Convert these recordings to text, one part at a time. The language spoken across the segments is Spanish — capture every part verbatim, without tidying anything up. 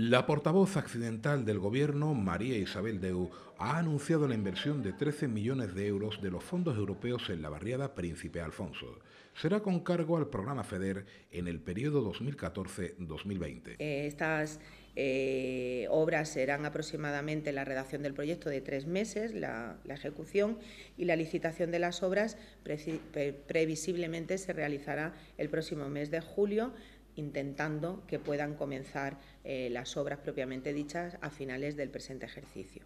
La portavoz accidental del Gobierno, María Isabel Deu, ha anunciado la inversión de trece millones de euros de los fondos europeos en la barriada Príncipe Alfonso. Será con cargo al programa FEDER en el periodo dos mil catorce dos mil veinte. Eh, estas eh, obras serán aproximadamente la redacción del proyecto de tres meses, la, la ejecución y la licitación de las obras pre, pre, previsiblemente se realizará el próximo mes de julio, intentando que puedan comenzar eh, las obras propiamente dichas a finales del presente ejercicio.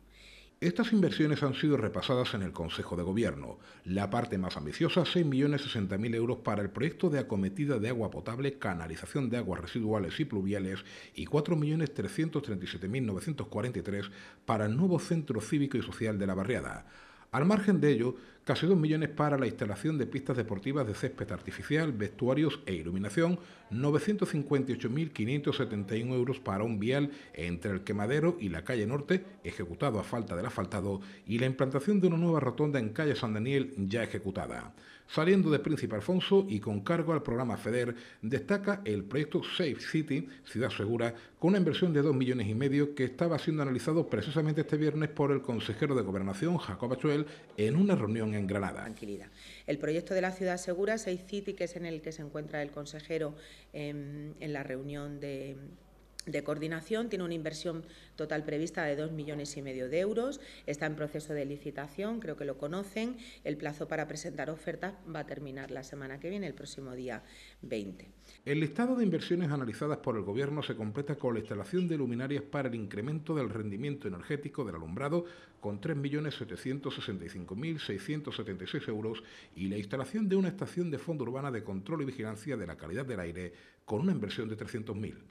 Estas inversiones han sido repasadas en el Consejo de Gobierno. La parte más ambiciosa, seis millones sesenta mil euros para el proyecto de acometida de agua potable, canalización de aguas residuales y pluviales, y cuatro millones trescientos treinta y siete mil novecientos cuarenta y tres para el nuevo centro cívico y social de la barriada. Al margen de ello, casi dos millones para la instalación de pistas deportivas de césped artificial, vestuarios e iluminación, novecientos cincuenta y ocho mil quinientos setenta y un euros para un vial entre el Quemadero y la calle Norte, ejecutado a falta del asfaltado, y la implantación de una nueva rotonda en calle San Daniel, ya ejecutada. Saliendo de Príncipe Alfonso y con cargo al programa FEDER, destaca el proyecto Safe City, Ciudad Segura, con una inversión de dos millones y medio que estaba siendo analizado precisamente este viernes por el consejero de Gobernación, Jacob Achuel, en una reunión en Granada. Tranquilidad. El proyecto de la ciudad segura, Safe City, que es en el que se encuentra el consejero en, en la reunión de, de coordinación, tiene una inversión total prevista de dos millones y medio de euros, está en proceso de licitación, creo que lo conocen, el plazo para presentar ofertas va a terminar la semana que viene, el próximo día veinte. El listado de inversiones analizadas por el Gobierno se completa con la instalación de luminarias para el incremento del rendimiento energético del alumbrado, con tres millones setecientos sesenta y cinco mil seiscientos setenta y seis euros, y la instalación de una estación de fondo urbana de control y vigilancia de la calidad del aire, con una inversión de trescientos mil.